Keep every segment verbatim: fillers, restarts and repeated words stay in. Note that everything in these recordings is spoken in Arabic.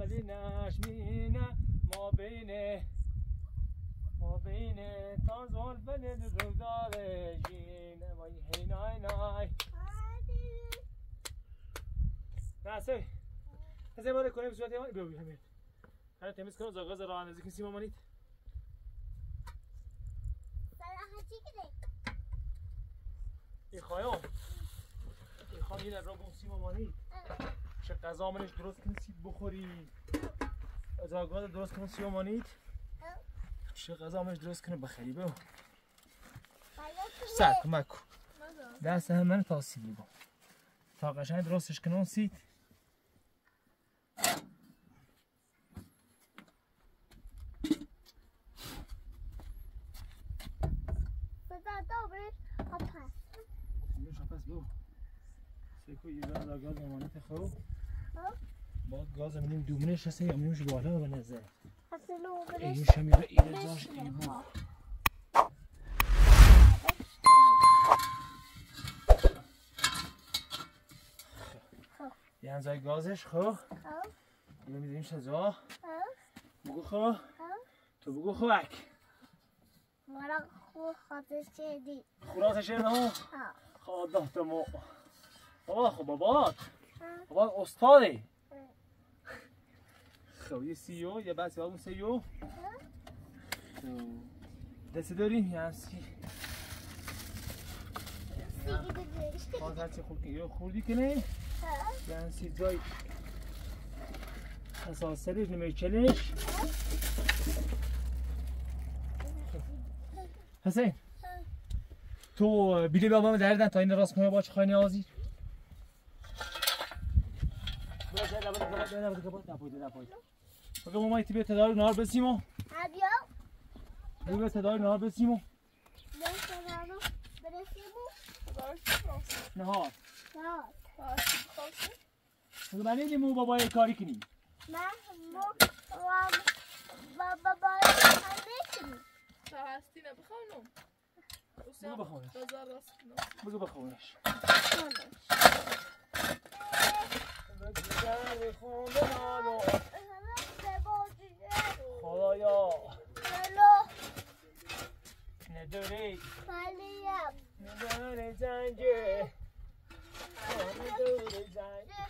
مليناش مينا ما بينه ما بينه تاز والبلد الردالة جينا وي هيناي ناي ناسي هزي مالي كوني بسواتي مالي بيوبي همين أنا تميز كنو زغاز رعان زي كنسي مامانيت صراحة چي كده ای خواهان ای خواهان این را گم سیم آمانید چه قضا منش درست کنید سید بخورید از آگاه درست کنید سیم آمانید چه قضا منش درست کنید بخیری بگو سر کمک کن دست هم من تا سید بگم تا قشنگ درستش کنون سید سيكوي يبقى على جاز مانيته خروب بعد جاز منين دومنش هسه يمشي لوحده وبنزل هسه لو بلاش ايش هم يبقى الى جاش ايوه يعني زي جازش خو يبقى بنمشي زوا بقول خو تو بقول خوك ورا خو خاطر شديد خلاص هنا اهو خاضه تمو بابا خو باباك باباك أستاذي خوي سيو يا بس يا أبو سيو ده سدوري يا سيدي هذا تقولك يا خولي كني يا سيدي جاي أساس سرير نميتشلش حسين تو بيلي بابا مدرّدن تا این راست کنه باش خانه آزی لا بدك بدك بدك بدك بدك ماما تبي تداول النهار بسيمو ابيو تبي تداول النهار بسيمو نهار نهار مو بابا كاري كني ما مو بابا كاري فاستينا بخونو وسام بازار راسنا بقى بخونش بزنی خونده نالو خدایا نداری نداری زنگه نداری زنگه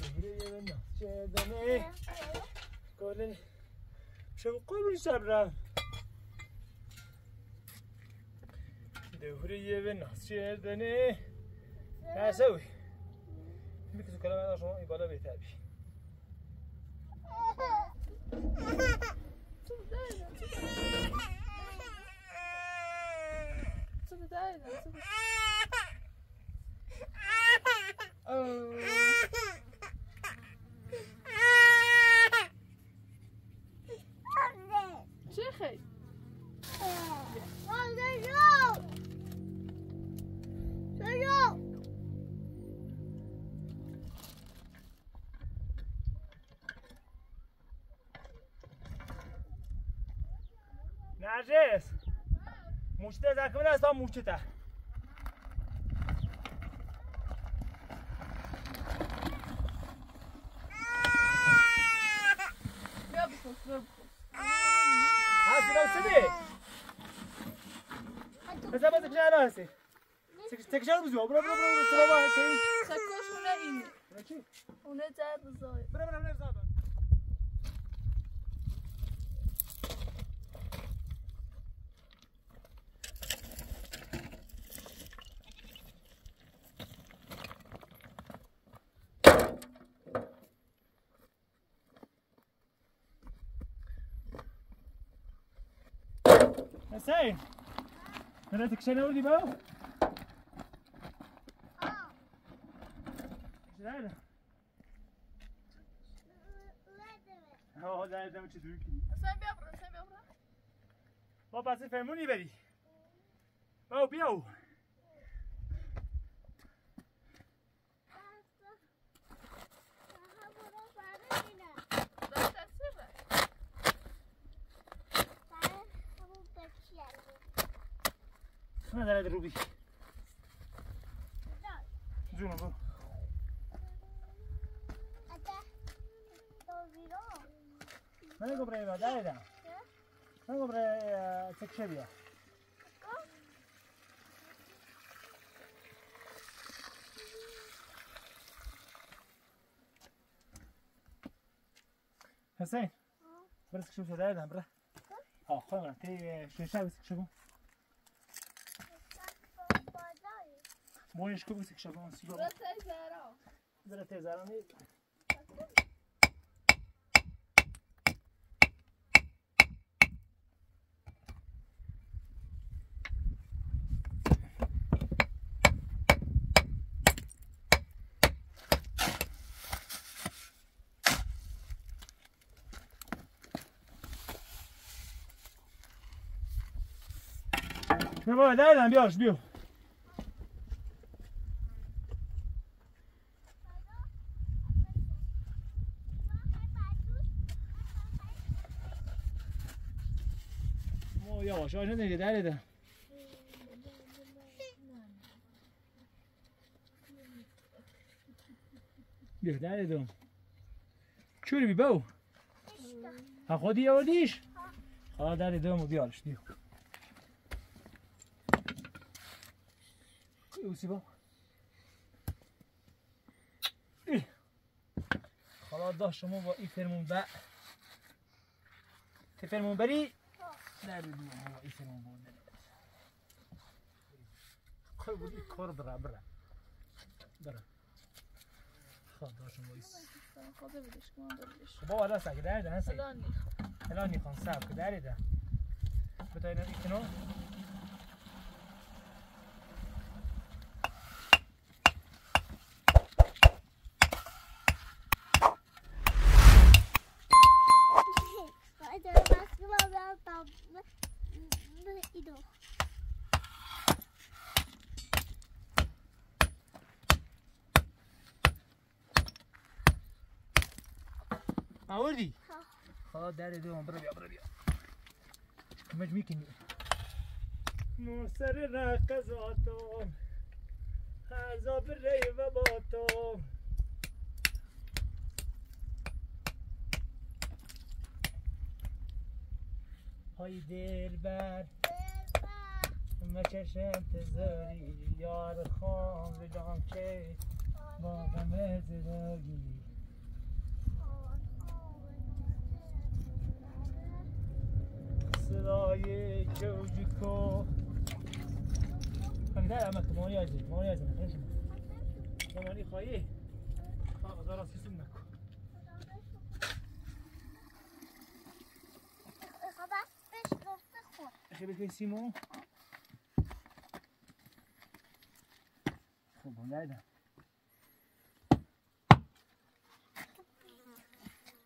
بگیری به نفچه دمی گلن شوقه بشبرم دوری به نفچه دمی نسوی بكتو كلام هذا شو يبقى لا بيتعبي نرجس موچته زکمه نستا موچته بیا بخوز بیا بخوز هستی ناسدی بزر بزر کشه هلا هستی تکشه رو بزیو برا برا برا سلاما هستی سکوش اونه اینه اونه چی؟ اونه تر بزای برا برا برا بزای حسين بدأت تكشن أولي باو؟ آه لا لا لا لا لا حسين بيابرا حسين بيابرا بابا سيفهموني بري باو بياو ما داري دروبي زونا بو ما نقول بريبا دايدا ما نقول بري تكشبيا حسين برس كشوف دايدا برا ها خلنا تي شو شايف تكشبه مويش كوب تكشبه نسيبه برا تزارا برا تزارا نيجي نبغى دايلا بياش بيو مو ياش عشان نجي دايلا بيه دايلا دوم شو اللي بيباو هاخدي يا وديش خلاص دايلا دوم وبياش ديو وسيبه إيه خلاص ده شمو بقى يفرمون بقى تفرمون بري لا بدون هو يفرمون بقى كل بدي كور برا برا برا خلاص ده شمو يس خلاص بديش كمان بديش بقى لا ساعد ده ده هسي هلاني هلاني خنصاب كده ده بتاعنا يفنون أوردي خلاص داري دوم بربي بربي مش ممكن نسر ركزاتهم عذاب الريبة باتهم هاي دلبر ما چشم تزاری یار خام بدم که با غم زندگی صدای جوجکو اگه عمت ماری از ماری از نشم ماری خایی خب زارا سیسم نکو اخي بك سيمو خب هنايدا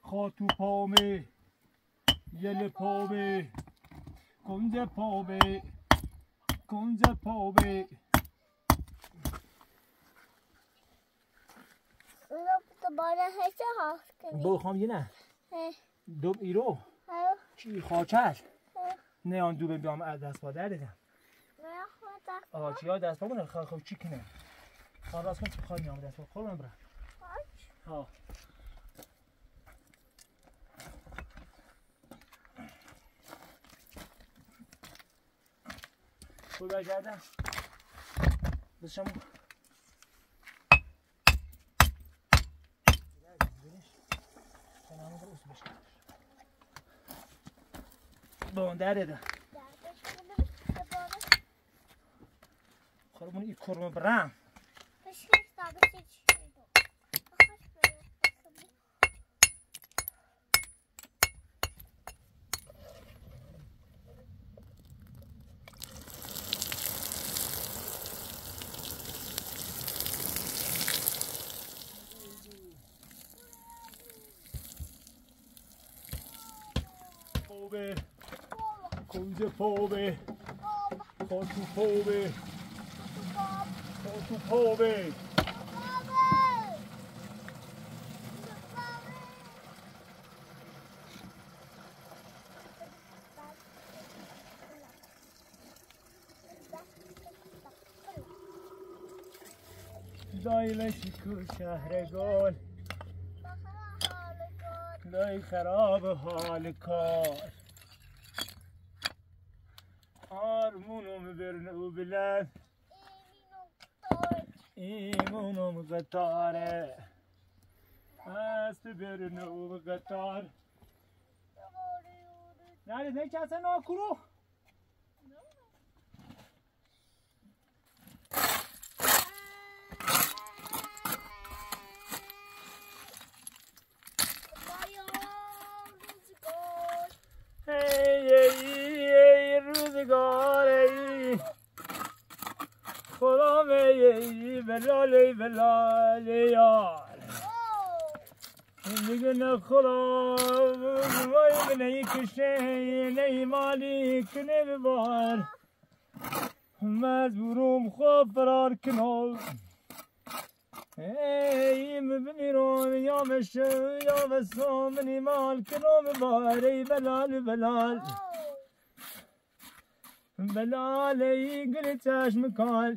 خاتو پامه يل پامه کنزه پامه کنزه پامه لب تباره هسته ها کنی بو خام نه دوم ایرو چی خاچه نه آن دوبه بیام از دست با در دیدم نه خواهد آها چی ها دست با بونه خواهد خواهد چی کنه خواهد راست کن چی بخواهد میام دست با خواهد من برم خواهد خود برگردم بس شما شما بون داره ده. خرمون یک کرم برام. خوبه. کنز پاوه خاتو پاوه خاتو پاوه دایل شکر شهرگان ای خراب حال کار آرمونم برنو بلند ایمونم قطاره هست برنو قطار نارید نه کسه ناکرو بلالی بلالی یار دیگه نخورم وای بنایی کشه نی مالی کنه ببار مجبورم خوب فرار کنم ایم بمیرم یا مشم یا بسم نی مال کنم ببار ای بلال بلال بلالی گل چشم کال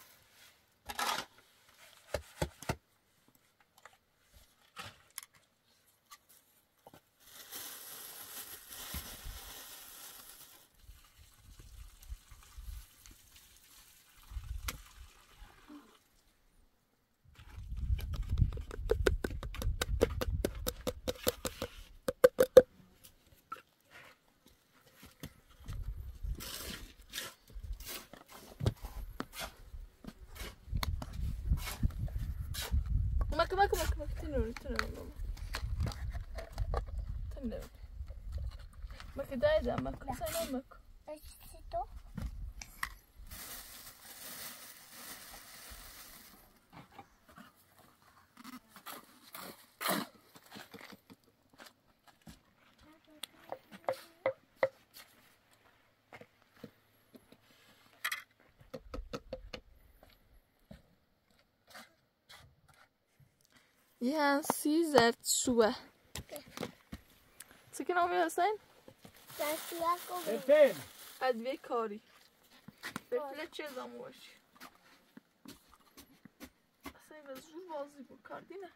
Bak bak bak bak tınıyorum tınıyorum baba. Tınıyorum. Bak dayıdan bak sana bak. يعني سيزر شوه. تكن عمي حسين؟ تكن عمي كاري. بفلت چه زموشي. حسين بزرور بازي بو كار دينه.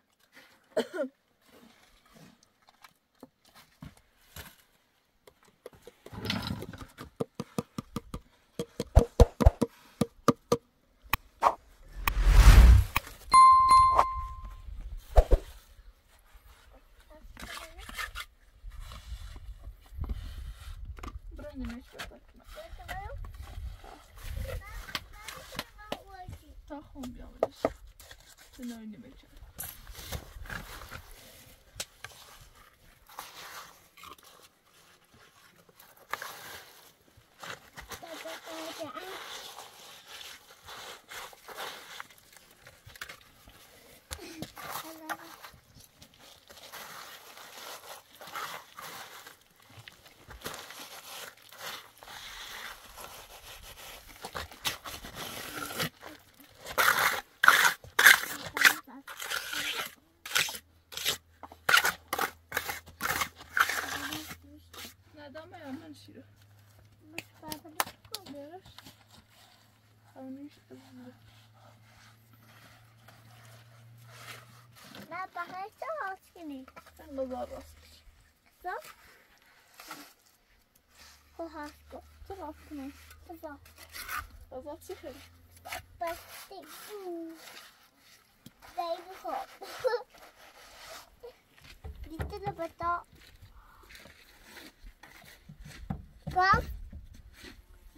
Baba basmış. Zap. Hoha. Zap mı? Zap. Baba çıkar. Bastı. Baby hop. Bitti de bata. Gap.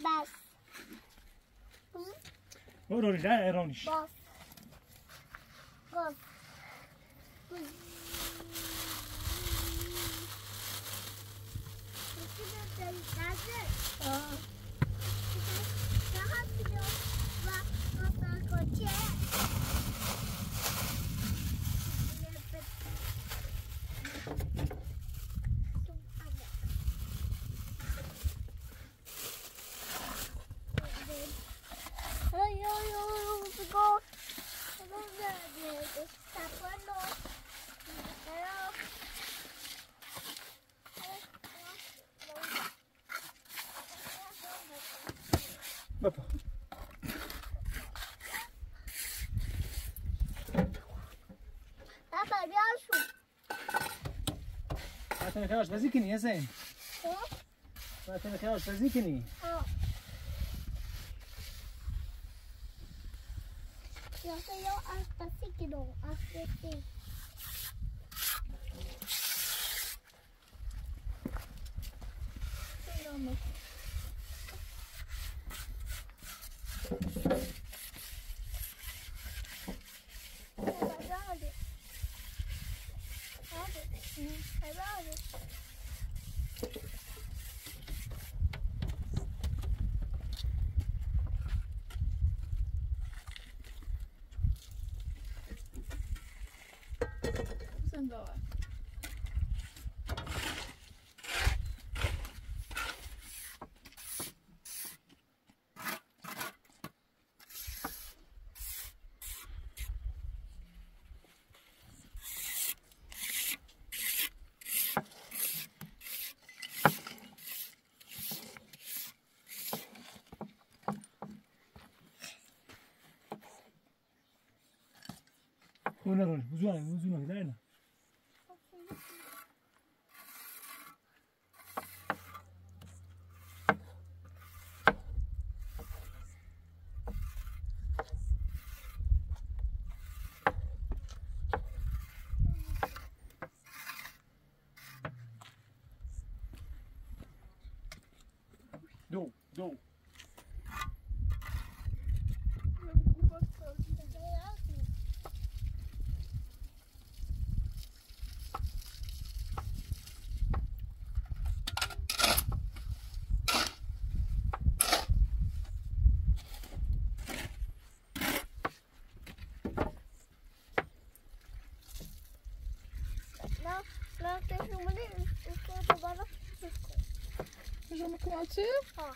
Bas. Orada da eroniş. Bas. Gap. Hello. Hop. Papa, viens chou. Attends, viens chou, vas-y Kenny, viens. Hein? Attends, viens chou, vas-y Kenny. Ah. Je vais y aller passer Kidon, acheter. C'est normal. وين راجل وزونا وزونا كده هنا دو دو لا تشوفوا مني الصوت برا الصوت. شو ممكن أشوف؟ ها.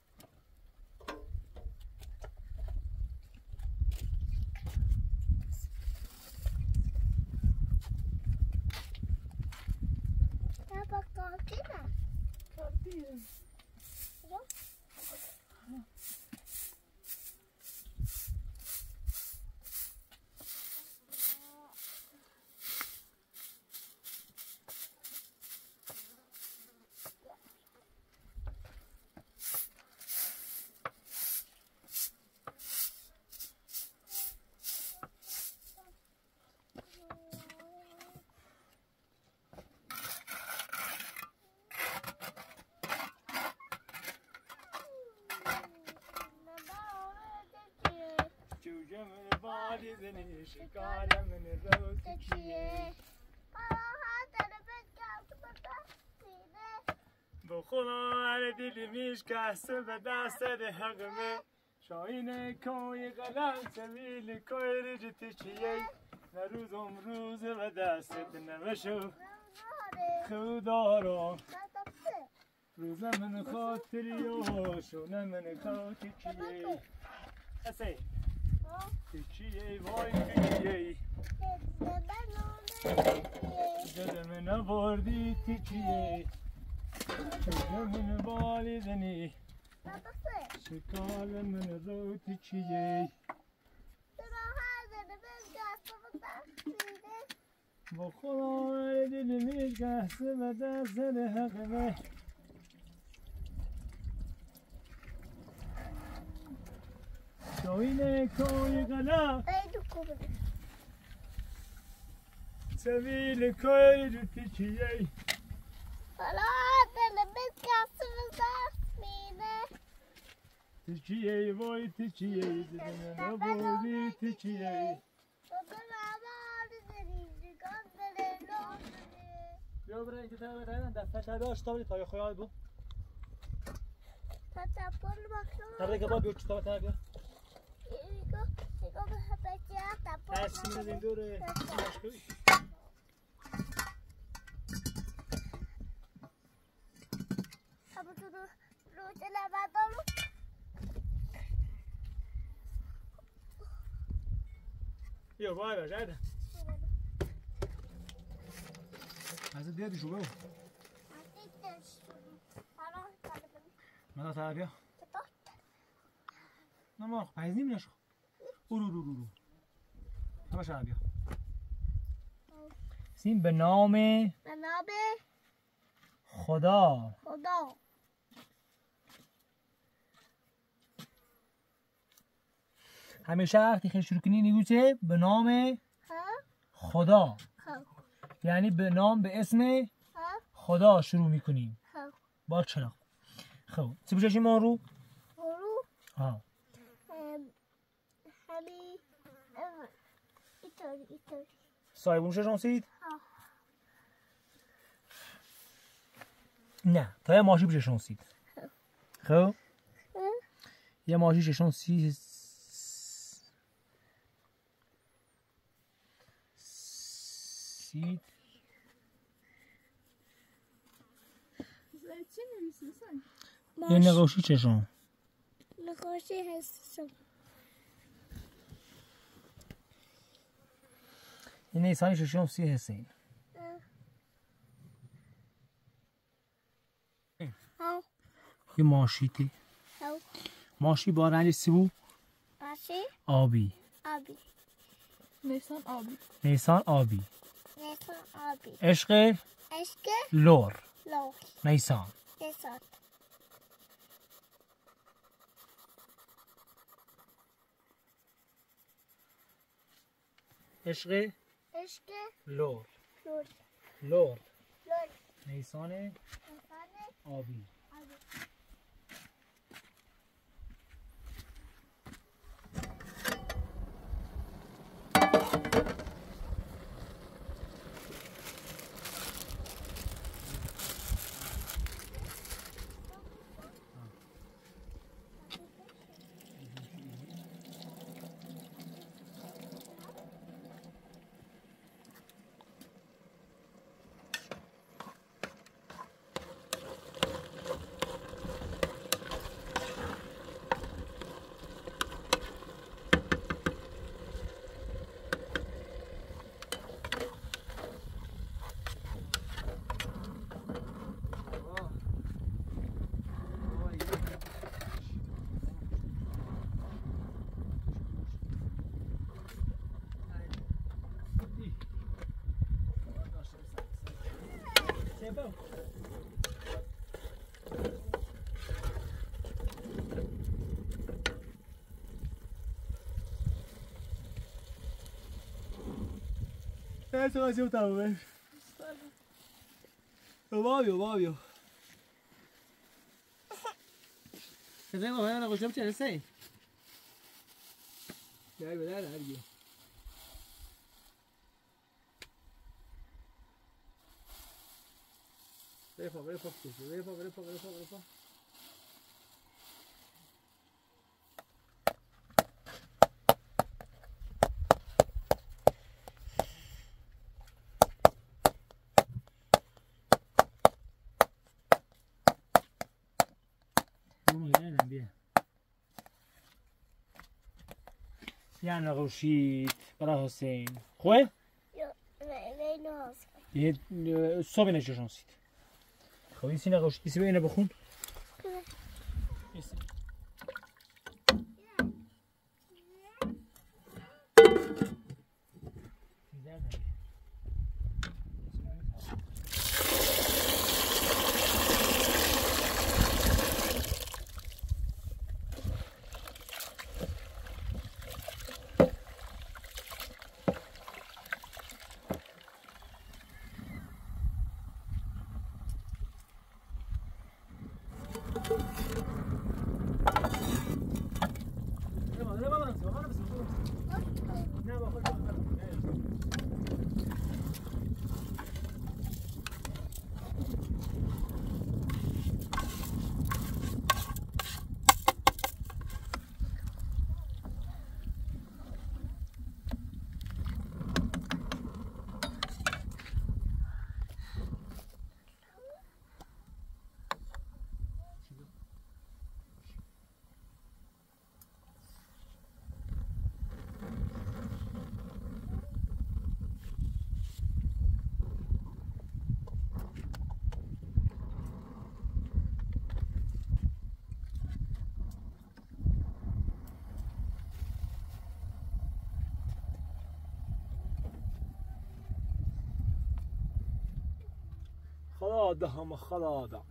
بابا كارتينا كارتينا شكاله من الروتشيه بخوله على دلميش كاسه بداسه حقمه شاينه كوي غلام سميل كوي رجتشيه روز امروز بداسه نوشو خدارو روز من خاطري وشونه من خاطري اسي تشيي وای تشیی دل من آوردی تشیی دل من بالی دنی شکار من رو تشیی با خدا دل میگس و دست حقمه شوينه كوي غلا سبيل كوي جتشيي خلاص انا بس كاسه مينه تشيي وي تشيي انا بودي تشيي يا برا انت تعالى دفعت هذا اشتغل طيب خويا ابو تاتا بول ماكلو ترى كباب يوتش تاتا يا يقول يقول بحبك يا يا باي بجد هذا ديال الجواب ما تعرف يا نمر عايزين نمشي ورورورو ما شاء الله سين به نام خدا خدا همیشه وقتی خیلی شروع کنی نگوشه به نام خدا یعنی به نام به اسم خدا شروع میکنیم با چرا خب چی بوشش ما رو؟ رو؟ ها همی ایتاری ایتاری سایبون بوشش آنسید؟ ها نه تا یه ماشی بوشش آنسید خب یه ماشی شش آنسید سید چی نمیسی سن؟ یه نقاشی چشم نقاشی هستم یه نیسانی چشم سی هستین یه ماشی تی ماشی با رنگ سی بود؟ ماشی؟ آبی آبی نیسان آبی نیسان آبی نیسان آبی عشق عشق لور لور نیسان نیسان عشق عشق لور لور لور نیسان آبی Bom. Essa vai ser o tamanho. Óbvio, óbvio. Você tem uma olhada na coisa que eu sei? Deve olhar ali. Grepa, grepa, grepa, grepa, grepa, grepa. Vamos ganhar bem. Yana Rashid, para Hussein. Quê? Eu, eu não sei. E só bem nesse jogo. خب این سینه قوشید بیسی به اینه بخون لا ما بنسى ما بنسى لا ما خلص خلادهم خلادا.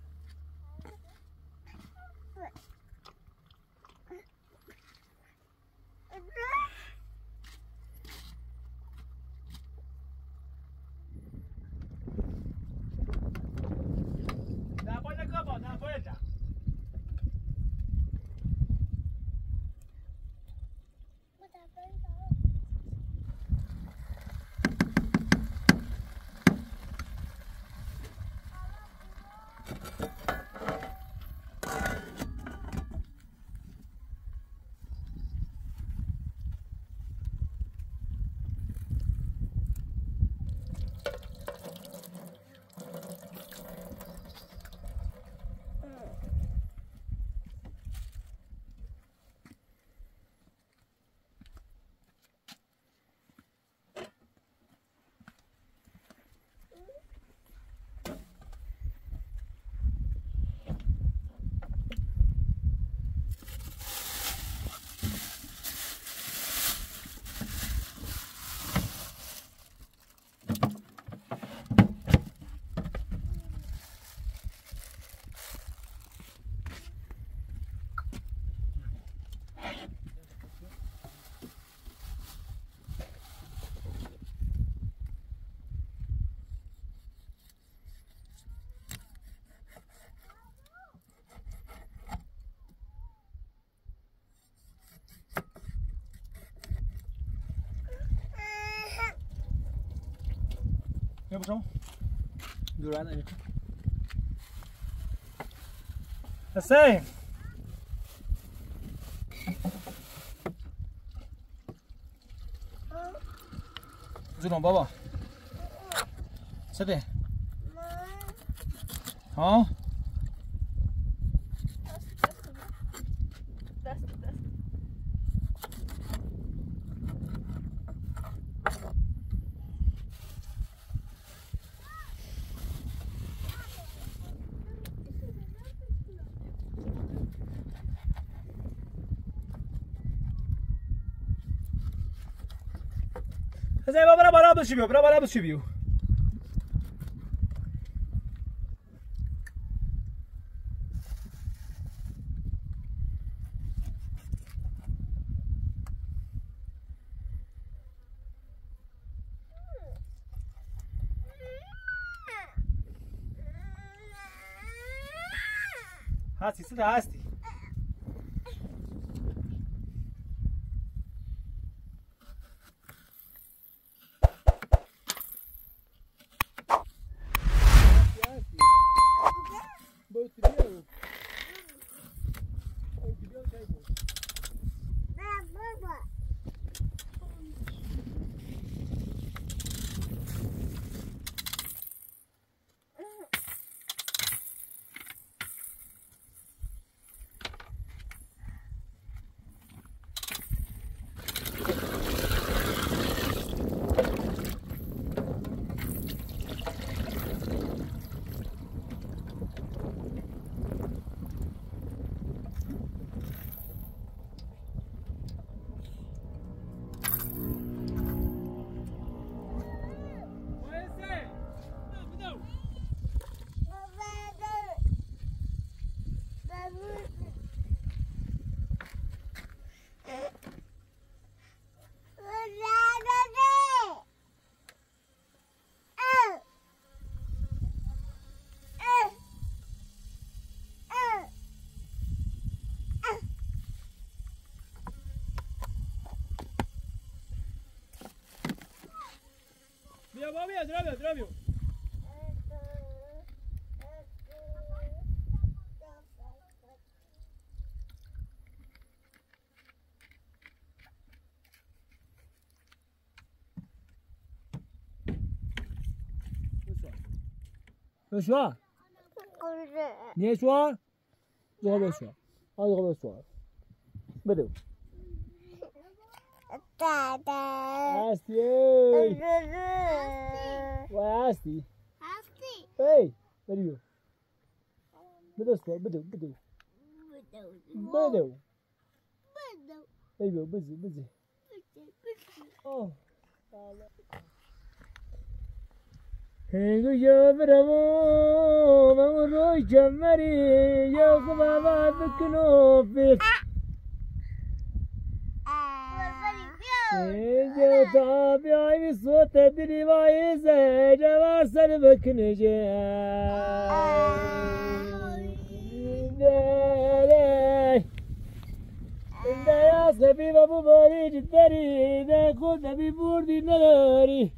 يا بشو دوران ايه حسين زلون بابا سدي ها زي ما برا برا بشبيو برا برا بشبيو هاتي سيدي هاتي يا درامي يا درامي بشوار نيه شوار ذهب بشوار هذا غبي شوار بدو تاتا اسيي واه أستي أستي إيه بدو بدو بدو بدو بدو بدو بدو بدو بدو بدو أوه يا برمو بمروي جمري يا خبابات بكنوفي يا طابعي بصوت الدنيا بايزة جواسر بكنجي ده يا صبي بابو باريج الدري ده خدنا ببوردي ناري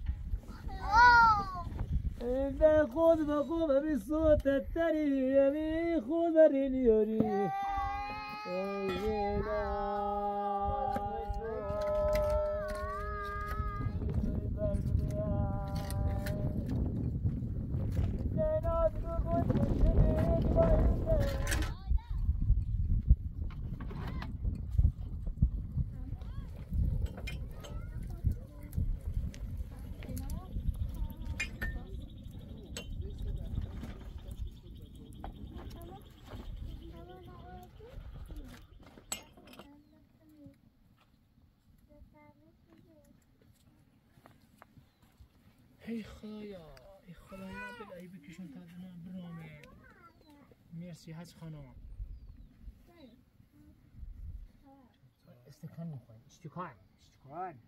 إذا خذ بقوم بالصوت التري يبي خذ الريليوري اي خلايا اي خلايا بالعيبك شنو تاعنا برنامج ميرسي هاش خانوم استكان خويا استكان استكان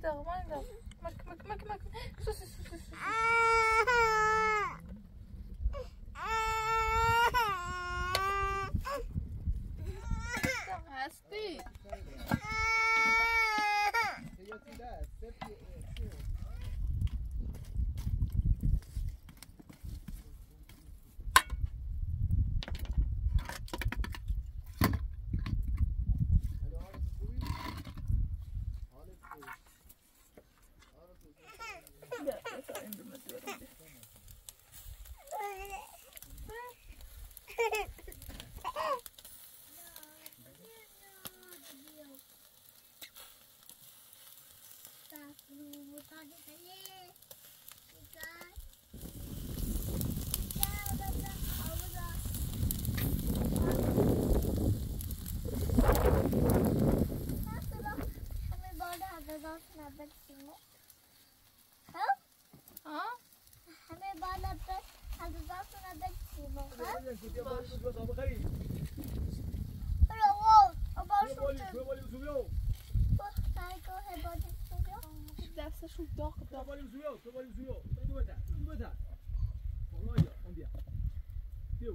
ماذا ماذا مك مك مك مك سو سو سو سو هستي شو داق داق بالي زويو بالي زويو بدو بدا بدو بدا والله يا عندي بيو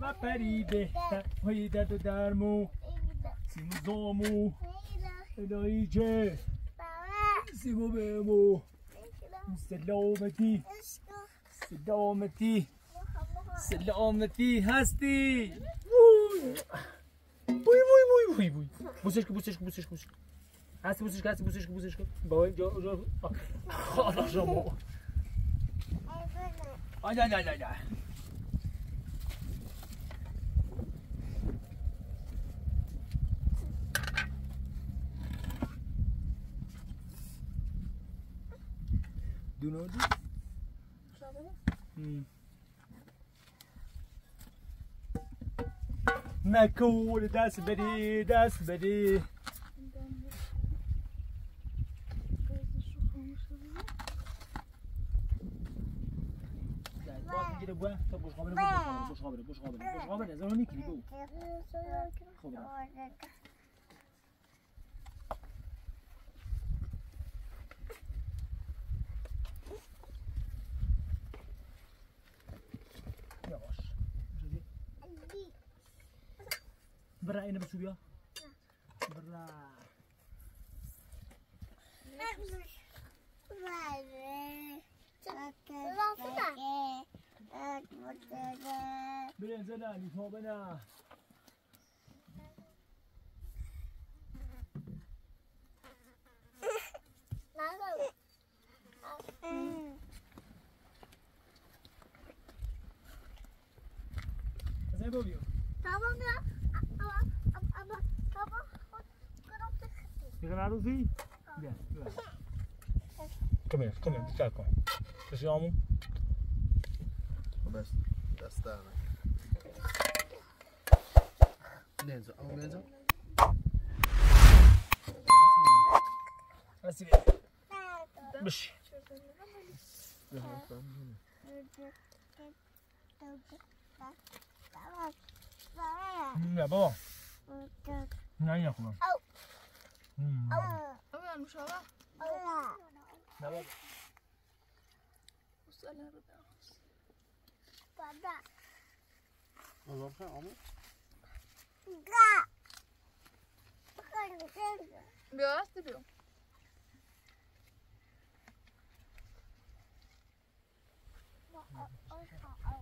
ما بريده ويدا دارمو سيموزومو دايجي سيموبيمو سلامتي سلامتي سلامتي هستي وي وي وي وي وي بوسشك بوسشك بوسشك بوسشك هسه بوسشك هسه بوسشك بوسشك باوي جو جو خلاص جابو لا لا لا لا Do you know this? Hmm. Makul, that's buddy, that's buddy. كده بواه. طب مش غابر مش غابر مش غابر مش غابر يا زلمه نكري بوه. ياش برا اين بسويها برا بلا زلال فوقنا زي بوبيو كم هنا كم هنا كم ايش يعمل؟ بس دستانك ننزل أو ننزل أسير بش يا بابا نعم يا أخوان أولا مش هلا لا بابا وصلنا بابا بابا عمو لا بيو بيو